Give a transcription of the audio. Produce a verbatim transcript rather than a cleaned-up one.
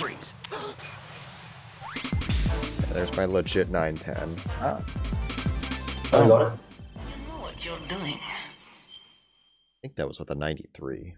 freeze. Yeah, there's my legit nine ten. Ah. Oh, I got it. I don't know what you're doing. I think that was with a ninety-three.